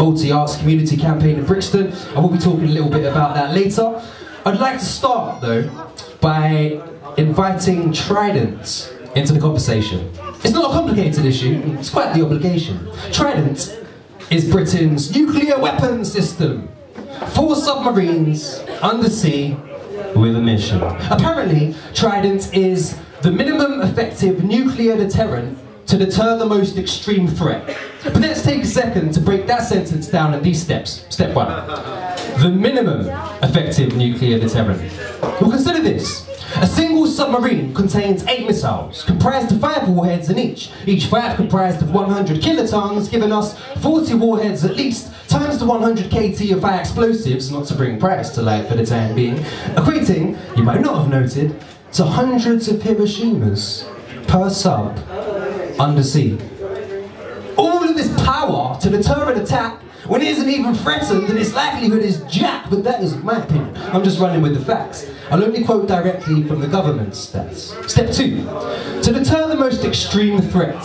multi-arts community campaign in Brixton, and we'll be talking a little bit about that later. I'd like to start though by inviting Trident into the conversation. It's not a complicated issue, it's quite the obligation. Trident is Britain's nuclear weapons system. 4 submarines, undersea, with a mission. Apparently, Trident is the minimum effective nuclear deterrent to deter the most extreme threat. But let's take a second to break that sentence down in these steps. Step 1. The minimum effective nuclear deterrent. Well, consider this. A single submarine contains 8 missiles, comprised of 5 warheads in each. Each 5 comprised of 100 kilotons, giving us 40 warheads at least, times the 100 KT of fire explosives, not to bring price to light for the time being, equating, you might not have noted, to hundreds of Hiroshimas per sub undersea. All of this power to deter an attack when it isn't even threatened and its likelihood is jacked, but that is my opinion. I'm just running with the facts. I'll only quote directly from the government's stats. Step 2, to deter the most extreme threat.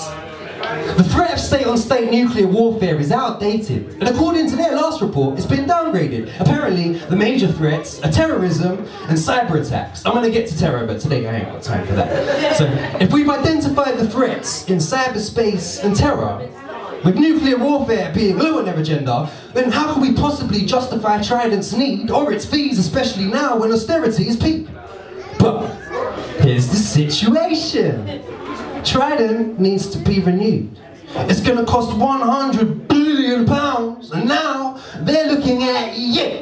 The threat of state-on-state nuclear warfare is outdated, and according to their last report, it's been downgraded. Apparently, the major threats are terrorism and cyber attacks. I'm going to get to terror, but today I ain't got time for that. So, if we've identified the threats in cyberspace and terror, with nuclear warfare being low on their agenda, then how can we possibly justify Trident's need or its fees, especially now when austerity is peak? But here's the situation. Trident needs to be renewed. It's going to cost £100 billion, and now they're looking at you.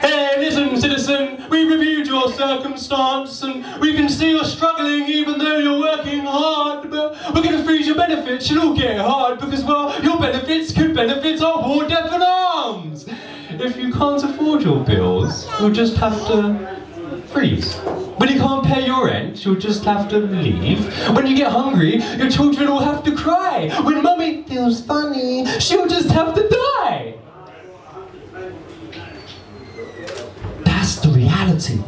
Hey, listen, citizen, we've reviewed your circumstance, and we can see you're struggling even though you're working hard, but we're going to freeze your benefits. You'll all get hard because, well, your benefits could benefit our war, death and arms. If you can't afford your bills, you'll just have to freeze. When you can't pay your rent, you'll just have to leave. When you get hungry, your children will have to cry. When mummy feels funny, she'll just have to die. That's the reality.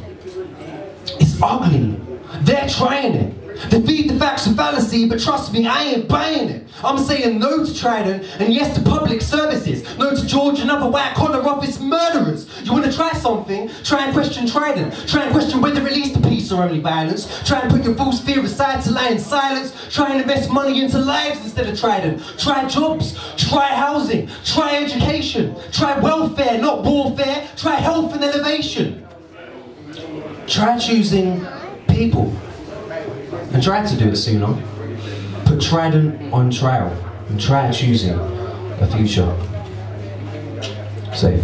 It's ugly. They're trying it. They feed the facts of fallacy, but trust me, I ain't buying it. I'm saying no to Trident and yes to public services. No to George and other white-collar office murderers. You want to try something? Try and question Trident. Try and question whether it leads to peace or only violence. Try and put your false fear aside to lie in silence. Try and invest money into lives instead of Trident. Try jobs. Try housing. Try education. Try welfare, not warfare. Try health and elevation. Try choosing people. And try to do it sooner. Put Trident on trial and try choosing a future. Safe.